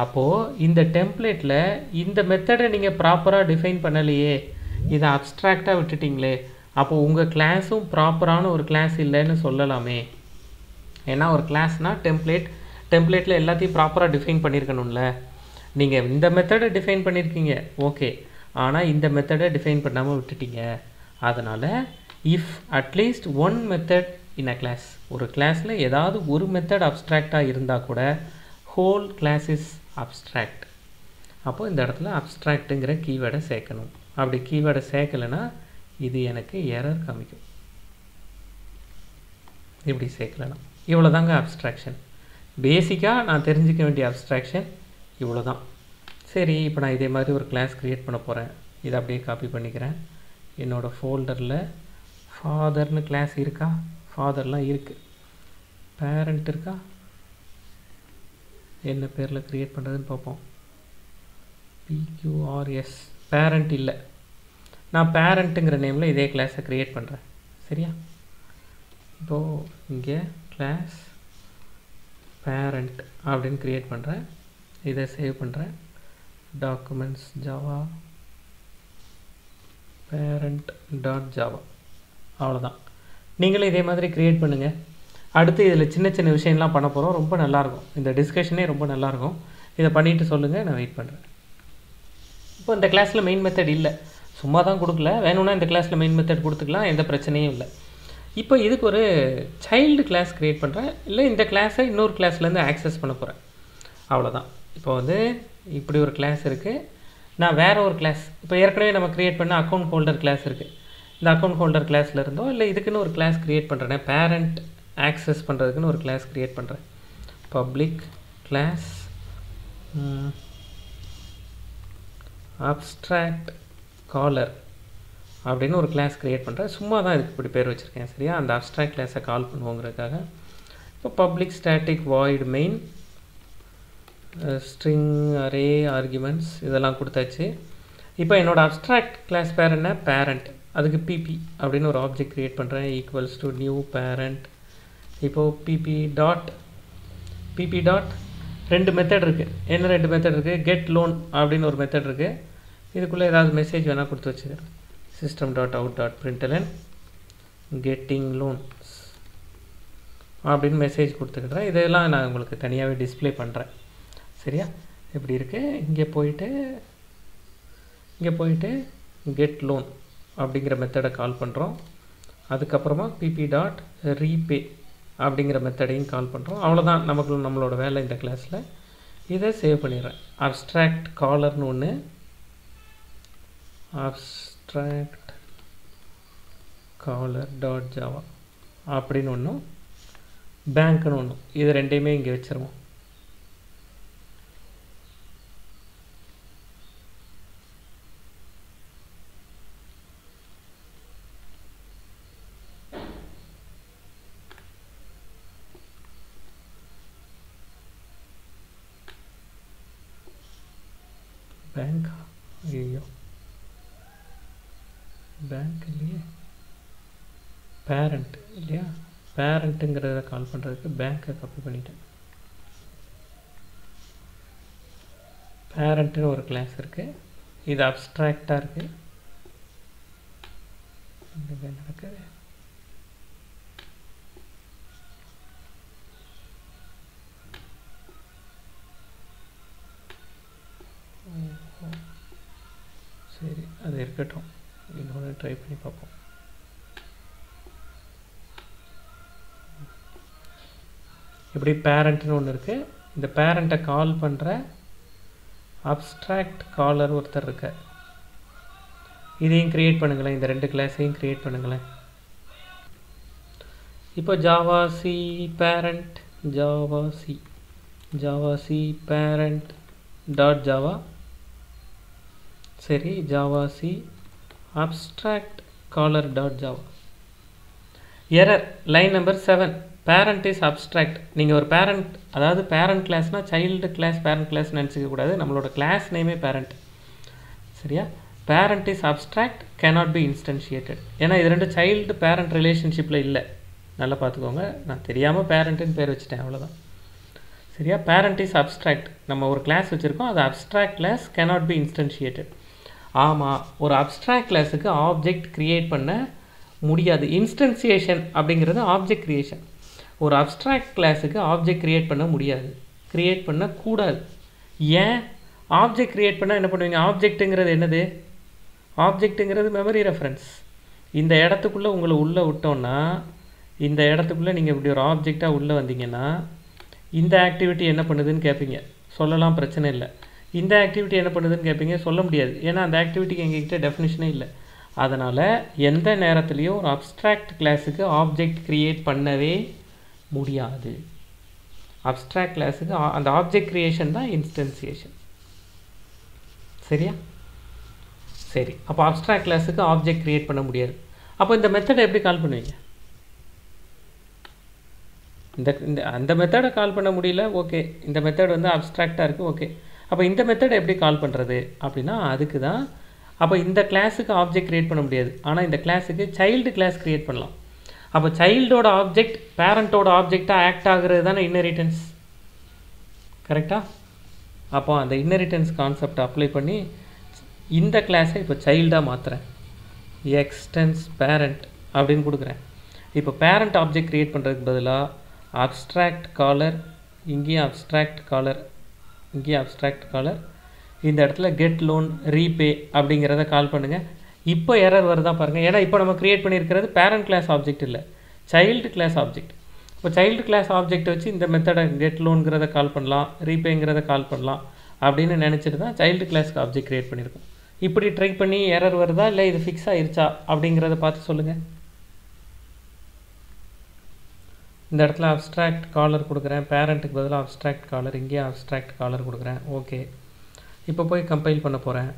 அப்போ இந்த டெம்ப்ளேட்ல இந்த மெத்தட நீங்க ப்ராப்பரா டிஃபைன் பண்ணலையே இத அப்ஸ்ட்ராக்ட்டா விட்டுட்டீங்களே அப்போ உங்க கிளாஸும் ப்ராப்பரான ஒரு கிளாஸ் இல்லன்னு சொல்லலாமே ஏனா ஒரு கிளாஸ்னா டெம்ப்ளேட் டெம்ப்ளேட்ல எல்லாத்தையும் ப்ராப்பரா டிஃபைன் பண்ணிருக்கணும்ல நீங்க இந்த மெத்தட டிஃபைன் பண்ணிருக்கீங்க ஓகே ஆனா இந்த மெத்தட டிஃபைன் பண்ணாம விட்டுட்டீங்க அதனால if at least one method in a class ஒரு கிளாஸ்ல ஏதாவது ஒரு மெத்தட் அப்ஸ்ட்ராக்ட்டா இருந்தா கூட whole class is abstract அப்போ இந்த இடத்துல abstractங்கற கீவேர்டை சேர்க்கணும் அப்படி கீவேர்டை சேர்க்கலனா இது எனக்கு எரர் காமிக்கும் இப்படி சேர்க்கலனா இவ்வளவுதாங்க abstraction பேசிக்கா நான் தெரிஞ்சிக்க வேண்டிய abstraction இவ்வளவுதான் சரி இப்போ நான் இதே மாதிரி ஒரு கிளாஸ் கிரியேட் பண்ண போறேன் இத அப்படியே காப்பி பண்ணிக்கிறேன் என்னோட ஃபோல்டர்ல father னு கிளாஸ் இருக்கா ஃாதர்லாம் இருக்கு parent இருக்கா என்ன பேர்ல கிரியேட் பண்றதுன்னு பாப்போம் PQRS parent இல்ல நான் parentங்கற நேம்ல இதே கிளாஸை கிரியேட் பண்றேன் சரியா இப்போ இங்க கிளாஸ் parent அப்படிን கிரியேட் பண்றேன் இத சேவ் பண்றேன் documents java parent.java அவ்வளவுதான் நீங்களே இதே மாதிரி கிரியேட் பண்ணுங்க அடுத்து இதெல்லாம் சின்ன சின்ன விஷயங்கள்லாம் பண்ணப் போறோம் ரொம்ப நல்லா இருக்கும் இந்த டிஸ்கஷனே ரொம்ப நல்லா இருக்கும் இத பண்ணிட்டு சொல்லுங்க நான் வெயிட் பண்றேன் இப்போ இந்த கிளாஸ்ல மெயின் மெத்தட் இல்ல சும்மா தான் கொடுக்கல வேணும்னா இந்த கிளாஸ்ல மெயின் மெத்தட் கொடுத்துக்கலாம் எந்த பிரச்சனையும் இல்ல இப்போ இதுக்கு ஒரு child class கிரியேட் பண்றேன் இல்ல இந்த கிளாஸை இன்னொரு கிளாஸ்ல இருந்து ஆக்சஸ் பண்ணப் போறேன் அவ்வளவுதான் இப்போ வந்து இப்படி ஒரு கிளாஸ் இருக்கு நான் வேற ஒரு கிளாஸ் இப்போ ஏற்கனவே நம்ம கிரியேட் பண்ண அக்கவுண்ட் ஹோல்டர் கிளாஸ் இருக்கு இந்த அக்கவுண்ட் ஹோல்டர் கிளாஸ்ல இருந்தோ இல்ல இதுக்குன்னு ஒரு கிளாஸ் கிரியேட் பண்றேனே parent access பண்றதுக்குன்னு ஒரு கிளாஸ் கிரியேட் பண்றேன் public class abstract caller அப்படின ஒரு கிளாஸ் கிரியேட் பண்றேன் சும்மா தான் இதுக்கு இப்படி பேர் வச்சிருக்கேன் சரியா அந்த abstract class-ஐ கால் பண்ணுவோம்ங்கறதுக்காக இப்போ public static void main string array arguments இதெல்லாம் கொடுத்தாச்சு இப்போ என்னோட abstract class பேர் என்ன parent அதுக்கு pp அப்படின ஒரு ஆப்ஜெக்ட் கிரியேட் பண்றேன் equals to new parent இப்போ pp.pp. ரெண்டு மெத்தட் இருக்கு என்ன ரெண்டு மெத்தட் இருக்கு get loan அப்படின ஒரு மெத்தட் இருக்கு இதுக்குள்ள ஏதாவது மெசேஜ் வேணா கொடுத்து வச்சிருக்கேன் system.out.println getting loans அப்படின மெசேஜ் கொடுத்துக்கிறேன் இதெல்லாம் நான் உங்களுக்கு தனியாவே டிஸ்ப்ளே பண்றேன் சரியா இப்படி இருக்கு இங்க போய்ட்டு get loan அப்படிங்கற மெத்தட கால் பண்றோம் அதுக்கு அப்புறமா pp.repay அப்படிங்கற மெத்தடையும் கால் பண்றோம் அவ்வளவுதான் நமக்கு நம்மளோட வேலை இந்த கிளாஸ்ல இத சேவ் பண்ணிறேன் abstract caller னு ஒன்னு abstract caller.java அப்படின ஒன்னு bank னு ஒன்னு இது ரெண்டையுமே இங்க வெச்சிருவோம் बैंक ये बैंक लिए parent இல்லையா parentங்கறத கால் பண்றதுக்கு bank-ஐ காப்பி பண்ணிட்டேன் parent னு ஒரு கிளாஸ் இருக்கு இது abstract-ஆ இருக்கு இங்க நடக்குது சரி அது இருக்கட்டும் இன்னொரு ட்ரை பண்ணி பாப்போம் இப்படி parent னு ஒன்னு இருக்கு இந்த parent-ஐ கால் பண்ற abstract caller ஒருத்தர் இருக்கு இதையும் கிரியேட் பண்ணுங்களேன் இந்த ரெண்டு கிளாஸையும் கிரியேட் பண்ணுங்களேன் இப்போ java c parent java c parent.java सरी जावा सी abstract caller.java error line number 7 parent is abstract ninga or parent adhaadu parent class na parent class nenichikka koodadhu nammaloda class name parent seriya parent is abstract cannot be instantiated ena idu rendu child parent relationship la illa nalla paathukonga na theriyama parent nu per vechiten avladha seriya parent is abstract namma or class vechirukom adu abstract class cannot be instantiated आमा और abstract class को object create पन्ना मुड़िया द instantiation अपडेंगे रहता object creation और abstract class को object create पन्ना मुड़िया द create पन्ना कूड़ा ये object create पन्ना इन्हें पढ़ेंगे object इंगे रहते इन्हें दे object इंगे रहते memory reference इन द ऐडा तो कुल्ला उंगलो उल्ला उट्टो ना इन द ऐडा तो कुल्ला निंगे बुढ़िया object आ उल्ला बंदिंगे ना इन द activity इन्हें पढ़ने दिन कैपिंगे सोललाम प्रचने इल्ला इन आक्टिविटी केपींगा आक्टिविटी एंगे डेफिनेशन इल्ल और अब्स्ट्रैक्ट क्लास को ऑब्जेक्ट क्रिएट पन्नवे मुडियादु अब्स्ट्रैक्ट क्लास को अंद ऑब्जेक्ट क्रिएशन दा इंस्टेंसिएशन सरिया सरी अब अब्स्ट्रैक्ट क्लास को ऑब्जेक्ट क्रिएट पन्ना मुडियादु अब इंद मेथड एप्पडी कॉल पन्नुवींगा अंद मेथड कॉल पन्ना मुडियला ओके इंद मेथड वंदु अब्स्ट्रैक्टा इरुक्ku ओके अब इत मेथड एप्पडी कॉल पन्नறது அப்படினா அதுக்கு தான் அப்ப இந்த கிளாஸ்க்கு ஆப்ஜெக்ட் கிரியேட் பண்ண முடியாது ஆனா இந்த கிளாஸ்க்கு चाइल्ड கிளாஸ் கிரியேட் பண்ணலாம் அப்ப चाइल्डோட ஆப்ஜெக்ட் பேரண்டோட ஆப்ஜெக்ட்டா ஆக்ட் ஆகுறது தான இன்ஹெரிட்டன்ஸ் கரெக்ட்டா அப்ப அந்த இன்ஹெரிட்டன்ஸ் கான்செப்ட் அப்ளை பண்ணி இந்த கிளாஸை இப்ப चाइल्डா மாத்துறேன் எக்ஸ்டென்ஸ் பேரண்ட் அப்படினு கொடுக்கிறேன் இப்ப பேரண்ட் ஆப்ஜெக்ட் கிரியேட் பண்றதுக்கு பதிலா அப்ஸ்ட்ராக்ட் காலர் இங்கே அப்ஸ்ட்ராக்ட் காலர் इंगे अब्स्ट्रैक्ट कॉलर इन इतना गेट लोन रीपे अभी कॉल पड़ूंग इरर वर्दा पारें ऐसा इं नम क्रियेट पड़ी parent class object child class object अब चाइल्ड क्लास ऑब्जेक्ट वे मेथड गेट लोन कॉल पड़ला रीपे कॉल पड़ला अब ना चाइल्ड क्लास ऑब्जेक्ट क्रियेट पड़ी इप्ली ट्राई पड़ी एरर वर्दा इत फिक्स आयिरुच्चा अभी पाँच इतना अब्स्ट्रैक्ट कॉलर कुडुक्कुरेन पेरेंट बदल अब्स्ट्रैक्ट कॉलर इंगे अब्स्ट्रैक्ट कॉलर कुडुक्कुरेन ओके இப்போ போய் கம்பைல் பண்ண போறேன்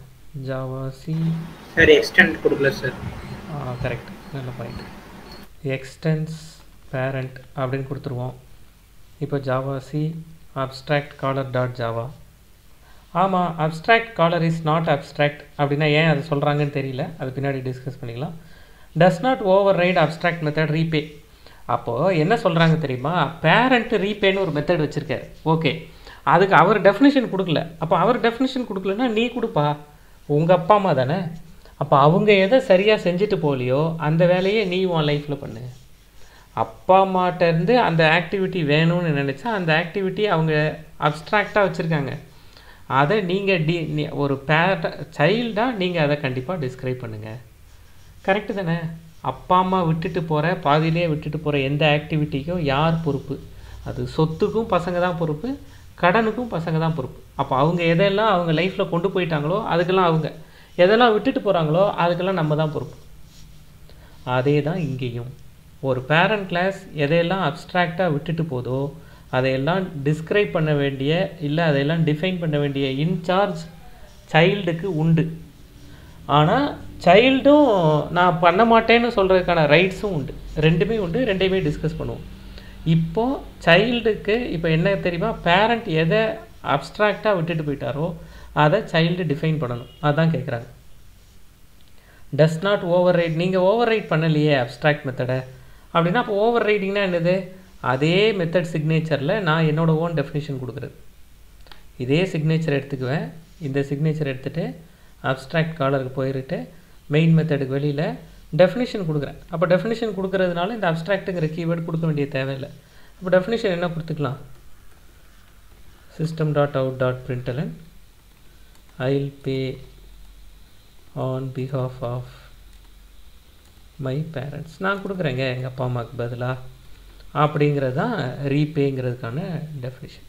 जावा सी सर एक्सटेंड குடுக்கல சார் கரெக்ட் நல்ல பாயிண்ட் எக்ஸ்டென்ஸ் பேரண்ட் அப்படினு கொடுத்துருவோம் இப்போ जावा सी अब्स्ट्रैक्ट caller.java ஆமா abstract caller is not abstract அப்படினா ஏன் அது சொல்றாங்கன்னு தெரியல அது பின்னாடி டிஸ்கஸ் பண்ணிக்கலாம் does not override abstract method repay அப்போ என்ன சொல்றாங்க தெரியுமா பேரண்ட் ரீபேன்னு ஒரு மெத்தட் வச்சிருக்காரு ஓகே அதுக்கு அவர் டெஃபினிஷன் கொடுக்கல அப்ப அவர் டெஃபினிஷன் கொடுக்கலனா நீ கொடுப்பா உங்க அப்பா அம்மா தானே அப்ப அவங்க எதை சரியா செஞ்சிட்டு போலியோ அந்த வேலையை நீ உன் லைஃப்ல பண்ணு அப்பா அம்மாட்ட இருந்து அந்த ஆக்டிவிட்டி வேணும்னு நினைச்சா அந்த ஆக்டிவிட்டி அவங்க அப்ஸ்ட்ராக்ட்டா வச்சிருக்காங்க அத நீங்க ஒரு சைல்டா நீங்க அத கண்டிப்பா டிஸ்கிரைப் பண்ணுங்க கரெக்ட் தானே அப்பா அம்மா விட்டுட்டு போற பாதியிலே விட்டுட்டு போற எந்த ஆக்டிவிட்டிக்கும் யார் பொறுப்பு அது சொத்துக்கும் பசங்க தான் பொறுப்பு கடனுக்கும் பசங்க தான் பொறுப்பு அப்ப அவங்க எதெல்லாம் அவங்க லைஃப்ல கொண்டு போயிட்டாங்களோ அதுக்கெல்லாம் அவங்க எதெல்லாம் விட்டுட்டு போறாங்களோ அதுக்கெல்லாம் நம்ம தான் பொறுப்பு அதேதான் இங்கேயும் ஒரு பேரண்ட் கிளாஸ் எதெல்லாம் அப்ஸ்ட்ராக்ட்டா விட்டுட்டு போதோ அதையெல்லாம் டிஸ்கிரைப் பண்ண வேண்டிய இல்ல அதையெல்லாம் டிஃபைன் பண்ண வேண்டிய இன்சார்ஜ் சைல்டுக்கு உண்டு ஆனா चाइल्ड ना पन्ना माटेनु सोल्रदुक्काना राइट्स उंडु रेंडुमे उंडु रेंडेयमे डिस्कस पण्णुवोम इप्पो चाइल्डुक्कु इप्पो एन्ना तेरियुमा पेरेंट एदे अब्स्ट्रैक्टा विट्टुट्टु पोयिटारो अदा चाइल्ड डिफाइन पण्णनुम अदान केक्कुरांगा does not override नींगा ओवरराइड पण्णलिये अब्स्ट्रैक्ट मेथड अप्पडिना अप्पो ओवरराइडिंगना एन्नदु अदे मेथड सिग्नेचरல நான் என்னோட own definition கொடுக்கிறது இதே signature எடுத்துக்குவேன் இந்த signature எடுத்துட்டு abstract caller க்கு போயிட்டு मेन मेथड के वेली डेफिनेशन अब डेफिनेशन को अब्स्ट्रैक्ट कीवर्ड अब डेफिनेशन को system dot out dot println I'll pay on behalf of my parents ना कुछ बदला अभी रीपे डेफिनेशन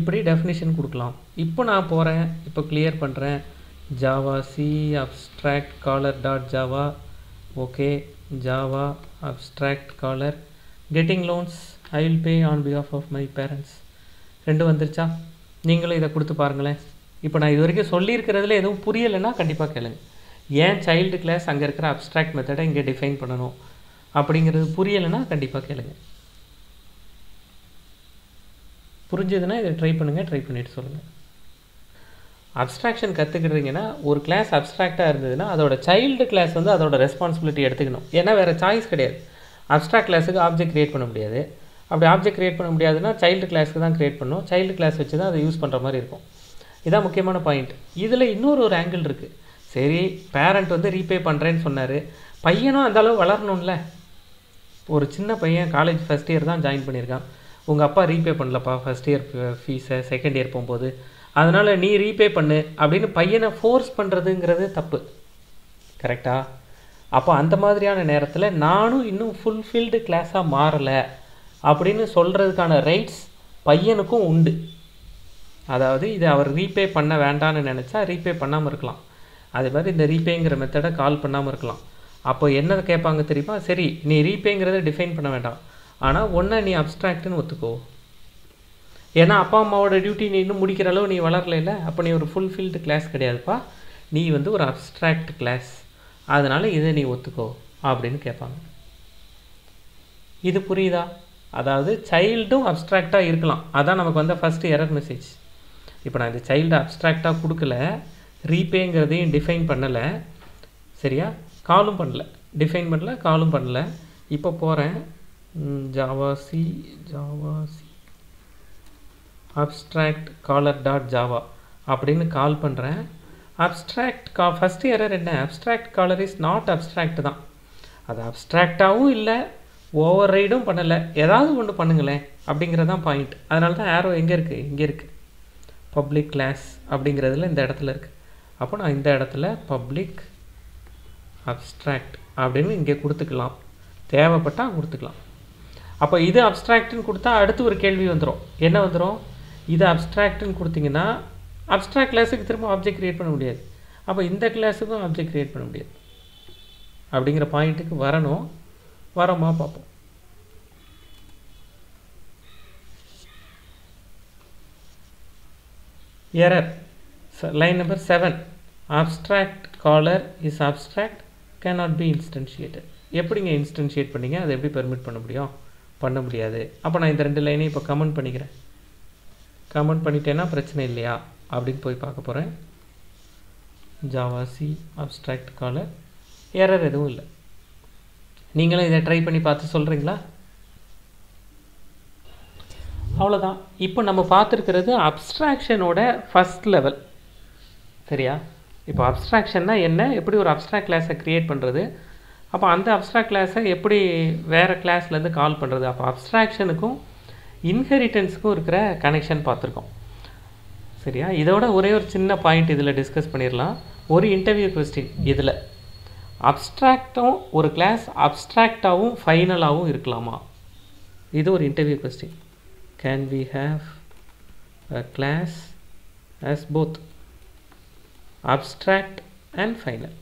इप्ली डेफिनेशन को इप्पो ना इप्पो क्लियर पड़े javac abstract caller dot Java okay Java abstract caller getting loans I will pay on behalf of my parents रेंडु वंदिरुच्चा नींगलुम इद कुडुत्तु पारुंगले இப்போ நான் இது வரைக்கும் சொல்லியிருக்கிறதுல எதுவும் புரியலைன்னா கண்டிப்பாக கேளுங்க. ஏன் சைல்டு கிளாஸ் அங்கே இருக்கிற அப்ஸ்ட்ராக்ட் மெத்தடை இங்கே டிஃபைன் பண்ணணும் அப்படிங்கிறது புரியலைன்னா கண்டிப்பாக கேளுங்க. புரிஞ்சதுன்னா இதை ட்ரை பண்ணுங்கள், ட்ரை பண்ணிவிட்டு சொல்லுங்கள். அப்ஸ்ட்ராக்ஷன் கற்றுக்கிட்டுறீங்கன்னா ஒரு கிளாஸ் அப்ஸ்ட்ராக்டாக இருந்ததுன்னா அதோட சைல்டு கிளாஸ் வந்து அதோட ரெஸ்பான்சிபிலிட்டி எடுத்துக்கணும். ஏன்னா வேறு சாய்ஸ் கிடையாது. அப்ஸ்ட்ராக்ட் கிளாஸுக்கு ஆப்ஜெக்ட் க்ரியேட் பண்ண முடியாது. அப்படி ஆப்ஜெக்ட் க்ரியேட் பண்ண முடியாதுன்னா சைல்டு கிளாஸுக்கு தான் க்ரியேட் பண்ணணும். சைல்டு கிளாஸ் வச்சு தான் அதை யூஸ் பண்ணுற மாதிரி இருக்கும். இதான் முக்கியமான பாயிண்ட். இதில் இன்னொரு ஒரு ஆங்கிள் இருக்குது. சரி, பேரண்ட் வந்து ரீபே பண்ணுறேன்னு சொன்னார், பையனும் அந்தளவு வளரணும்ல. ஒரு சின்ன பையன் காலேஜ் ஃபஸ்ட் இயர் தான் ஜாயின் பண்ணியிருக்கான். உங்கள் அப்பா ரீபே பண்ணலப்பா ஃபஸ்ட் இயர் ஃபீஸை செகண்ட் இயர் போகும்போது, அதனால் நீ ரீபே பண்ணு அப்படின்னு பையனை ஃபோர்ஸ் பண்ணுறதுங்கிறது தப்பு. கரெக்டாக? அப்போ அந்த மாதிரியான நேரத்தில் நானும் இன்னும் ஃபுல்ஃபில்டு கிளாஸாக மாறலை அப்படின்னு சொல்கிறதுக்கான ரைட்ஸ் பையனுக்கும் உண்டு. அதாவது இது அவர் ரீபே பண்ண வேண்டான்னு நினச்சா ரீபே பண்ணாமல் இருக்கலாம். அதே மாதிரி இந்த ரீபேங்கிற மெத்தடை கால் பண்ணாமல் இருக்கலாம். அப்போ என்ன கேட்பாங்க தெரியுமா? சரி, நீ ரீபேங்கிறத டிஃபைன் பண்ண வேண்டாம், ஆனால் ஒன்று நீ அப்ஸ்ட்ராக்ட்னு ஒத்துக்கோ. ஏன்னா அப்பா அம்மாவோட டியூட்டி நீ இன்னும் முடிக்கிற அளவு நீ வளரலையில்ல, அப்போ நீ ஒரு ஃபுல்ஃபில்டு கிளாஸ் கிடையாதுப்பா, நீ வந்து ஒரு அப்ஸ்ட்ராக்ட் கிளாஸ், அதனால் இதை நீ ஒத்துக்கோ அப்படின்னு கேட்பாங்க. இது புரியுதா? அதாவது சைல்டும் அப்ஸ்ட்ராக்டாக இருக்கலாம். அதான் நமக்கு வந்த ஃபஸ்ட்டு எரர் மெசேஜ். இப்போ நான் இந்த சைல்டு அப்ஸ்ட்ராக்டாக கொடுக்கல, ரீபேங்கிறதையும் டிஃபைன் பண்ணலை, சரியா? காலும் பண்ணலை, டிஃபைன் பண்ணலை, காலும் பண்ணலை. இப்போ போகிறேன் javac abstract caller dot Java அப்படின்னு கால் பண்ணுறேன். அப்ஸ்ட்ராக்ட் ஃபஸ்ட் எரர் என்ன? Abstract caller is not abstract தான். அது அப்ஸ்ட்ராக்டாகவும் இல்லை, ஓவர் ரைடும் பண்ணலை. ஏதாவது ஒன்று பண்ணுங்களேன் அப்படிங்கிறதான் பாயிண்ட். அதனால தான் ஆரோ எங்கே இருக்குது? இங்கே இருக்குது. பப்ளிக் கிளாஸ் அப்படிங்கிறதுல இந்த இடத்துல இருக்குது. அப்போ நான் இந்த இடத்துல பப்ளிக் அப்ஸ்ட்ராக்ட் அப்படின்னு இங்கே கொடுத்துக்கலாம், தேவைப்பட்டால் கொடுத்துக்கலாம். அப்போ இது அப்ஸ்ட்ராக்ட்னு கொடுத்தா அடுத்து ஒரு கேள்வி வந்துடும். என்ன வந்துடும்? இது அப்ஸ்ட்ராக்ட்னு கொடுத்தீங்கன்னா அப்ஸ்ட்ராக்ட் கிளாஸுக்கு திரும்ப ஆப்ஜெக்ட் க்ரியேட் பண்ண முடியாது, அப்போ இந்த கிளாஸுக்கும் ஆப்ஜெக்ட் க்ரியேட் பண்ண முடியாது அப்படிங்கிற பாயிண்ட்டுக்கு வரணும். வரோமா பார்ப்போம். Error line number 7, abstract caller is abstract cannot be instantiated. எப்படிங்க இன்ஸ்டன்ஷியேட் பண்ணிங்க? அதை எப்படி பெர்மிட் பண்ண முடியும்? பண்ண முடியாது. அப்போ நான் இந்த ரெண்டு லைனையும் இப்போ கமெண்ட் பண்ணிக்கிறேன். கமெண்ட் பண்ணிட்டேன்னா பிரச்சனை இல்லையா அப்படின்னு போய் பார்க்க போகிறேன். ஜாவாசி அப்ஸ்ட்ராக்ட் காலர், எரர் எதுவும் இல்லை. நீங்களும் இதை ட்ரை பண்ணி பார்த்து சொல்கிறீங்களா? அவ்வளோதான். இப்போ நம்ம பார்த்துருக்கிறது அப்ஸ்ட்ராக்ஷனோட ஃபஸ்ட் லெவல், சரியா? இப்போ அப்ஸ்ட்ராக்ஷன்னா என்ன, எப்படி ஒரு அப்ஸ்ட்ராக்ட் கிளாஸை க்ரியேட் பண்ணுறது, அப்போ அந்த அப்ஸ்ட்ராக்ட் கிளாஸை எப்படி வேறு கிளாஸ்லேருந்து கால் பண்ணுறது, அப்போ அப்ஸ்ட்ராக்ஷனுக்கும் இன்ஹெரிட்டன்ஸுக்கும் இருக்கிற கனெக்ஷன் பார்த்துருக்கோம், சரியா? இதோட ஒரே ஒரு சின்ன பாயிண்ட் இதில் டிஸ்கஸ் பண்ணிடலாம். ஒரு இன்டர்வியூ கொஸ்டின் இதில், அப்ஸ்ட்ராக்டும் ஒரு கிளாஸ் அப்ஸ்ட்ராக்டாகவும் ஃபைனலாகவும் இருக்கலாமா? இது ஒரு interview question. Can we have a class as both abstract and final?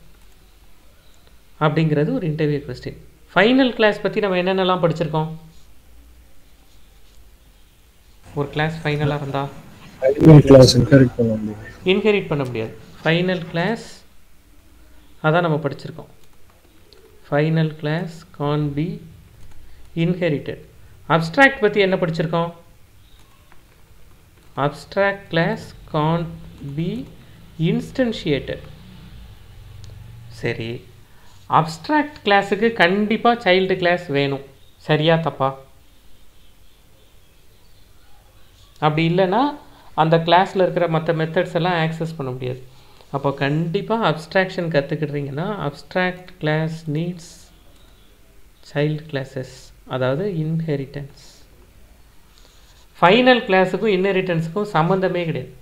அப்படிங்கிறது ஒரு இன்டர்வியூ கொஸ்டின். ஃபைனல் கிளாஸ் பற்றி நம்ம என்னென்னலாம் படிச்சிருக்கோம்? ஒரு கிளாஸ் ஃபைனலாக இருந்தால் இன்ஹெரிட் பண்ண முடியாது. ஃபைனல் கிளாஸ் அதான் நம்ம படிச்சிருக்கோம். Final class can't be inherited. Abstract பற்றி என்ன படிச்சிருக்கோம்? abstract class can't be instantiated. சரி, abstract classக்கு கண்டிப்பாக சைல்டு கிளாஸ் வேணும், சரியா தப்பா? அப்படி இல்லைன்னா அந்த கிளாஸில் இருக்கிற மற்ற மெத்தட்ஸ் எல்லாம் ஆக்சஸ் பண்ண முடியாது. அப்போ கண்டிப்பாக அப்ஸ்ட்ராக்ஷன் கற்றுக்கிட்றீங்கன்னா abstract class needs child classes, அதாவது இன்ஹெரிட்டன்ஸ். ஃபைனல் கிளாஸுக்கும் இன்ஹெரிட்டன்ஸுக்கும் சம்மந்தமே கிடையாது.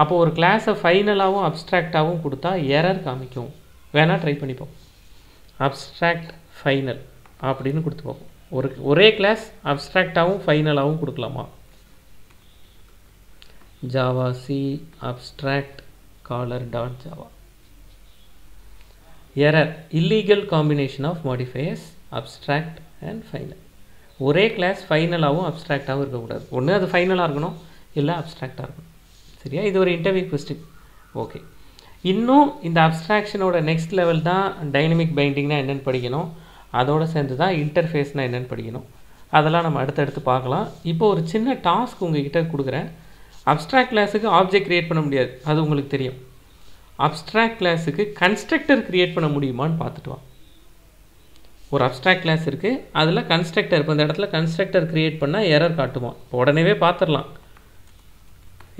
அப்போ ஒரு கிளாஸை ஃபைனலாகவும் அப்ஸ்ட்ராக்டாகவும் கொடுத்தா எரர் காமிக்கும். வேணால் ட்ரை பண்ணிப்போம். அப்ஸ்ட்ராக்ட் ஃபைனல் அப்படின்னு கொடுத்து பார்ப்போம். ஒரே கிளாஸ் அப்ஸ்ட்ராக்டாகவும் ஃபைனலாகவும் கொடுக்கலாமா? Javac abstract caller dot Java. Error illegal combination of modifiers abstract and final. ஒரே கிளாஸ் ஃபைனலாகவும் அப்ஸ்ட்ராக்டாகவும் இருக்கக்கூடாது. ஒன்று அது ஃபைனலாக இருக்கணும், இல்லை அப்ஸ்ட்ராக்டாக இருக்கணும், சரியா? இது ஒரு இன்டர்வியூ கொஸ்டின். ओके இன்னும் இந்த அப்ஸ்ட்ராக்ஷனோட நெக்ஸ்ட் லெவல் தான் டைனமிக் பைண்டிங்னா என்னன்னு படிக்கணும் அதோட சேர்ந்து தான் இன்டர்ஃபேஸ்னா என்னன்னு படிக்கணும் அதெல்லாம் நம்ம அடுத்து பார்க்கலாம் இப்போ ஒரு சின்ன டாஸ்க் உங்ககிட்ட கொடுக்குறேன் அப்ஸ்ட்ராக்ட் கிளாஸுக்கு ஆப்ஜெக்ட் கிரியேட் பண்ண முடியாது அது உங்களுக்கு தெரியும் அப்ஸ்ட்ராக்ட் கிளாஸுக்கு கன்ஸ்ட்ரக்டர் கிரியேட் பண்ண முடியுமான்னு பார்த்துட்டு வா ஒரு அப்ஸ்ட்ராக்ட் கிளாஸ் இருக்கு அதுல கன்ஸ்ட்ரக்டர் இப்போ இந்த இடத்துல கன்ஸ்ட்ரக்டர் கிரியேட் பண்ணா எரர் காட்டுமா உடனேவே பாத்துறலாம்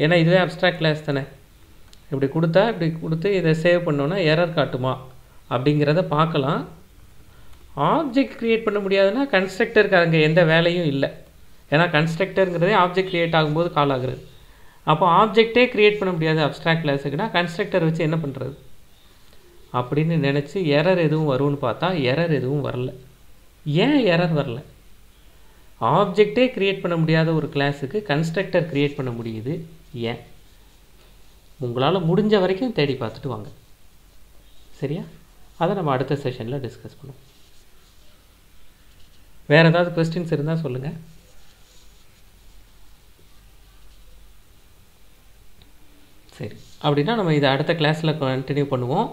ஏனா இதுவே அப்ஸ்ட்ராக்ட் கிளாஸ் தானே இப்படி கொடுத்து இத சேவ் பண்ணோம்னா எரர் காட்டுமா அப்படிங்கறத பார்க்கலாம் ஆப்ஜெக்ட் கிரியேட் பண்ண முடியாதுன்னா கன்ஸ்ட்ரக்டருக்கு அங்க எந்த வேலையும் இல்ல ஏனா கன்ஸ்ட்ரக்டர்ங்கிறதே ஆப்ஜெக்ட் கிரியேட் ஆகும்போது கால் ஆகுது அப்ப ஆப்ஜெக்ட்டே கிரியேட் பண்ண முடியாது அப்ஸ்ட்ராக்ட் கிளாஸ்க்குனா கன்ஸ்ட்ரக்டர் வச்சு என்ன பண்றது அப்படினு நினைச்சு எரர் எதுவும் வரும்னு பார்த்தா எரர் எதுவும் வரல ஏன் எரர் வரல ஆப்ஜெக்ட்டே கிரியேட் பண்ண முடியாத ஒரு கிளாஸ்க்கு கன்ஸ்ட்ரக்டர் கிரியேட் பண்ண முடியுது ஏன் உங்களால முடிஞ்ச வரைக்கும் தேடி பார்த்துட்டு வாங்க சரியா அத நம்ம அடுத்த செஷன்ல டிஸ்கஸ் பண்ணுவோம் வேற ஏதாவது क्वेश्चंस இருந்தா சொல்லுங்க சரி அப்படினா நம்ம இத அடுத்த கிளாஸ்ல கண்டினியூ பண்ணுவோம்